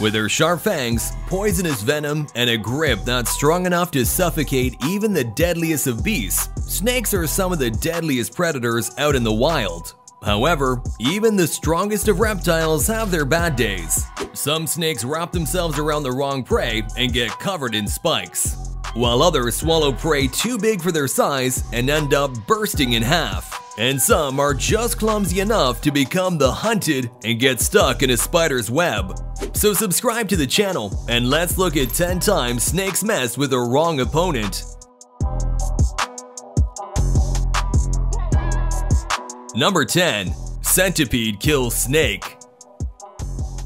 With their sharp fangs, poisonous venom, and a grip not strong enough to suffocate even the deadliest of beasts, snakes are some of the deadliest predators out in the wild. However, even the strongest of reptiles have their bad days. Some snakes wrap themselves around the wrong prey and get covered in spikes, while others swallow prey too big for their size and end up bursting in half. And some are just clumsy enough to become the hunted and get stuck in a spider's web. So subscribe to the channel and let's look at 10 times snakes mess with the wrong opponent. Number 10. Centipede kills snake.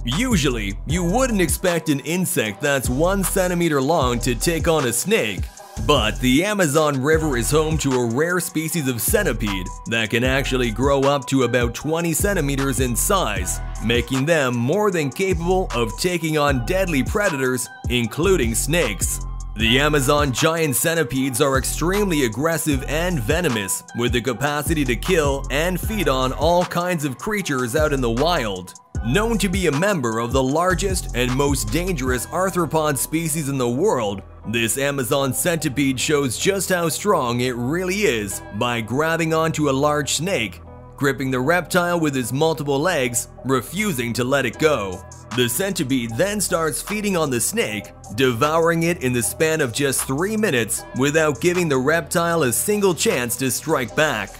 Usually, you wouldn't expect an insect that's 1 centimeter long to take on a snake. But the Amazon River is home to a rare species of centipede that can actually grow up to about 20 centimeters in size, making them more than capable of taking on deadly predators, including snakes. The Amazon giant centipedes are extremely aggressive and venomous, with the capacity to kill and feed on all kinds of creatures out in the wild. Known to be a member of the largest and most dangerous arthropod species in the world, this Amazon centipede shows just how strong it really is by grabbing onto a large snake, gripping the reptile with its multiple legs, refusing to let it go. The centipede then starts feeding on the snake, devouring it in the span of just 3 minutes without giving the reptile a single chance to strike back.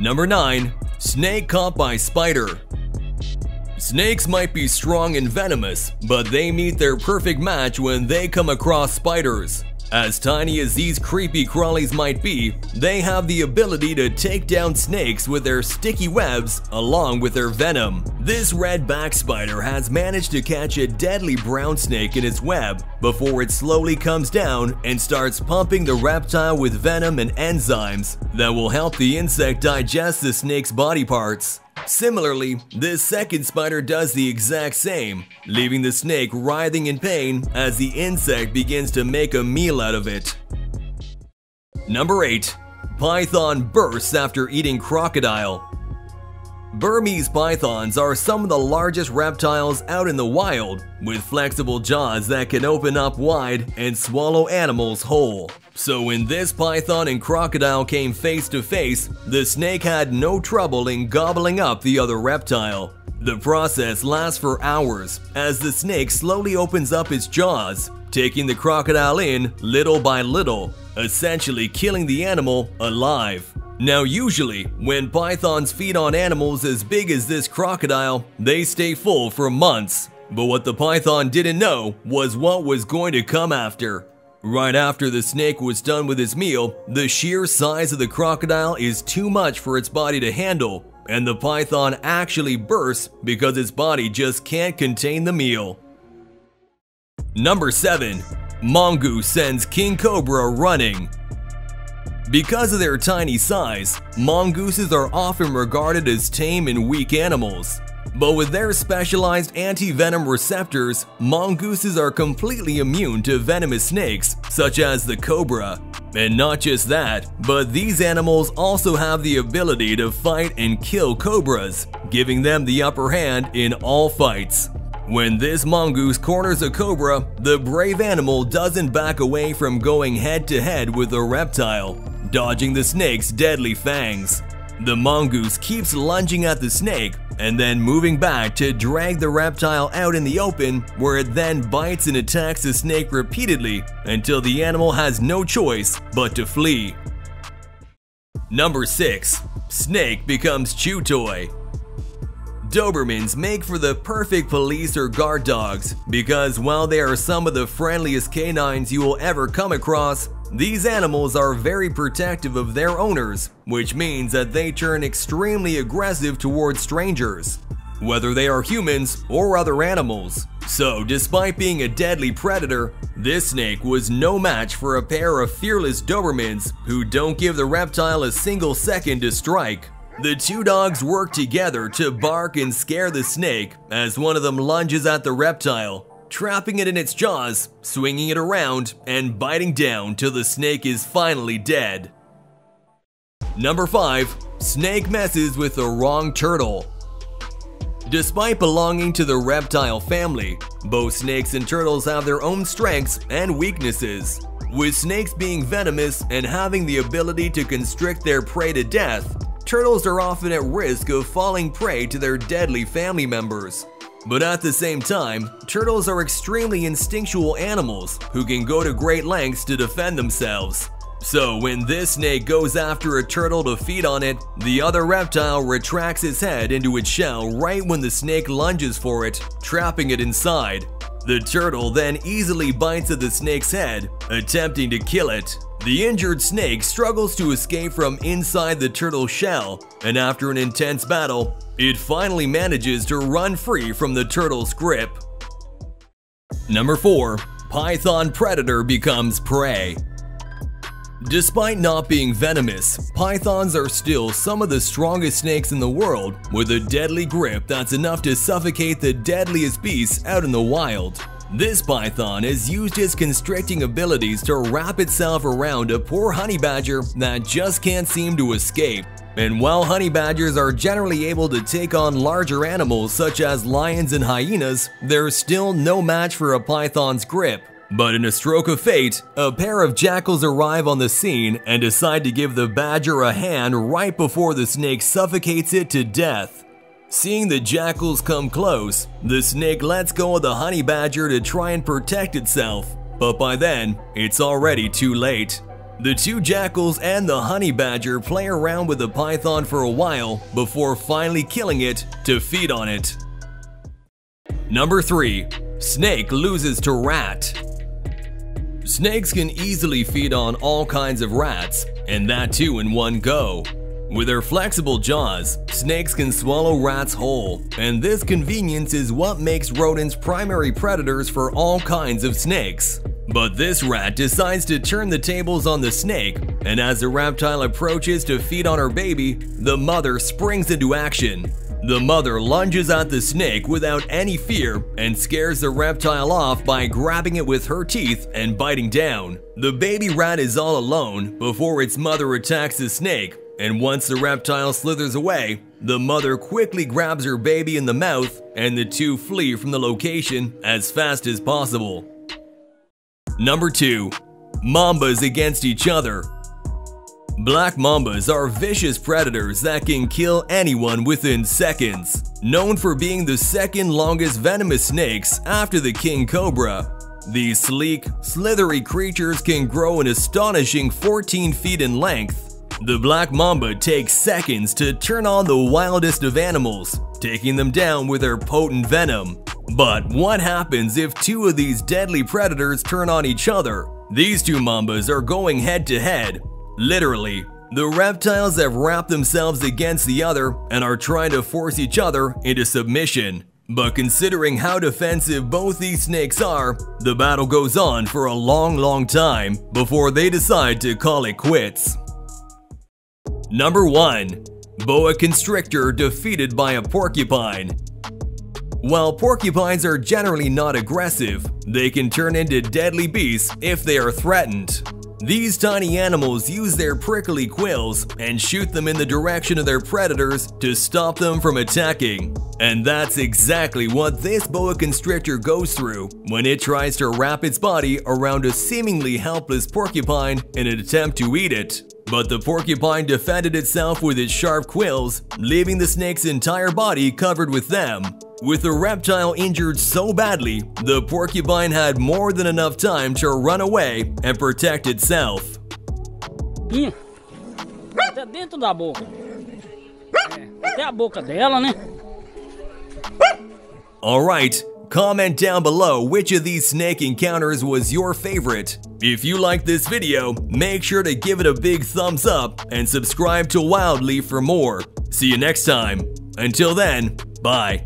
Number 9. Snake caught by spider. Snakes might be strong and venomous, but they meet their perfect match when they come across spiders. As tiny as these creepy crawlies might be, they have the ability to take down snakes with their sticky webs along with their venom. This red back spider has managed to catch a deadly brown snake in its web before it slowly comes down and starts pumping the reptile with venom and enzymes that will help the insect digest the snake's body parts. Similarly, this second spider does the exact same, leaving the snake writhing in pain as the insect begins to make a meal out of it. Number 8. Python bursts after eating crocodile. Burmese pythons are some of the largest reptiles out in the wild, with flexible jaws that can open up wide and swallow animals whole. So when this python and crocodile came face to face, the snake had no trouble in gobbling up the other reptile. The process lasts for hours as the snake slowly opens up its jaws, taking the crocodile in little by little, essentially killing the animal alive. Now usually, when pythons feed on animals as big as this crocodile, they stay full for months. But what the python didn't know was what was going to come after. Right after the snake was done with its meal, the sheer size of the crocodile is too much for its body to handle, and the python actually bursts because its body just can't contain the meal. Number 7. Mongoose sends King Cobra running. Because of their tiny size, mongooses are often regarded as tame and weak animals. But with their specialized anti-venom receptors, mongooses are completely immune to venomous snakes, such as the cobra. And not just that, but these animals also have the ability to fight and kill cobras, giving them the upper hand in all fights. When this mongoose corners a cobra, the brave animal doesn't back away from going head-to-head with the reptile, dodging the snake's deadly fangs. The mongoose keeps lunging at the snake and then moving back to drag the reptile out in the open, where it then bites and attacks the snake repeatedly until the animal has no choice but to flee. Number 6. Snake becomes chew toy. Dobermans make for the perfect police or guard dogs because while they are some of the friendliest canines you will ever come across, these animals are very protective of their owners, which means that they turn extremely aggressive towards strangers, whether they are humans or other animals. So despite being a deadly predator, this snake was no match for a pair of fearless Dobermans who don't give the reptile a single second to strike. The two dogs work together to bark and scare the snake as one of them lunges at the reptile, trapping it in its jaws, swinging it around, and biting down till the snake is finally dead. Number 5. Snake messes with the wrong turtle. Despite belonging to the reptile family, both snakes and turtles have their own strengths and weaknesses. With snakes being venomous and having the ability to constrict their prey to death, turtles are often at risk of falling prey to their deadly family members. But at the same time, turtles are extremely instinctual animals who can go to great lengths to defend themselves. So when this snake goes after a turtle to feed on it, the other reptile retracts its head into its shell right when the snake lunges for it, trapping it inside. The turtle then easily bites at the snake's head, attempting to kill it. The injured snake struggles to escape from inside the turtle's shell, and after an intense battle, it finally manages to run free from the turtle's grip. Number 4. Python predator becomes prey. Despite not being venomous, pythons are still some of the strongest snakes in the world, with a deadly grip that's enough to suffocate the deadliest beasts out in the wild. This python has used its constricting abilities to wrap itself around a poor honey badger that just can't seem to escape. And while honey badgers are generally able to take on larger animals such as lions and hyenas, they're still no match for a python's grip. But in a stroke of fate, a pair of jackals arrive on the scene and decide to give the badger a hand right before the snake suffocates it to death. Seeing the jackals come close, the snake lets go of the honey badger to try and protect itself, but by then, it's already too late. The two jackals and the honey badger play around with the python for a while before finally killing it to feed on it. Number 3. Snake loses to rat. Snakes can easily feed on all kinds of rats, and that too in one go. With their flexible jaws, snakes can swallow rats whole, and this convenience is what makes rodents primary predators for all kinds of snakes. But this rat decides to turn the tables on the snake, and as the reptile approaches to feed on her baby, the mother springs into action. The mother lunges at the snake without any fear and scares the reptile off by grabbing it with her teeth and biting down. The baby rat is all alone before its mother attacks the snake, and once the reptile slithers away, the mother quickly grabs her baby in the mouth and the two flee from the location as fast as possible. Number 2. Mambas against each other. Black mambas are vicious predators that can kill anyone within seconds. Known for being the second longest venomous snakes after the king cobra, these sleek, slithery creatures can grow an astonishing 14 feet in length. The black mamba takes seconds to turn on the wildest of animals, taking them down with their potent venom. But what happens if two of these deadly predators turn on each other? These two mambas are going head to head. Literally, the reptiles have wrapped themselves against the other and are trying to force each other into submission. But considering how defensive both these snakes are, the battle goes on for a long time before they decide to call it quits. Number 1. Boa constrictor defeated by a porcupine. While porcupines are generally not aggressive, they can turn into deadly beasts if they are threatened. These tiny animals use their prickly quills and shoot them in the direction of their predators to stop them from attacking. And that's exactly what this boa constrictor goes through when it tries to wrap its body around a seemingly helpless porcupine in an attempt to eat it. But the porcupine defended itself with its sharp quills, leaving the snake's entire body covered with them. With the reptile injured so badly, the porcupine had more than enough time to run away and protect itself. Até dentro da boca. Até a boca dela, né? Alright, comment down below which of these snake encounters was your favorite. If you liked this video, make sure to give it a big thumbs up and subscribe to WILDLY for more. See you next time. Until then, bye.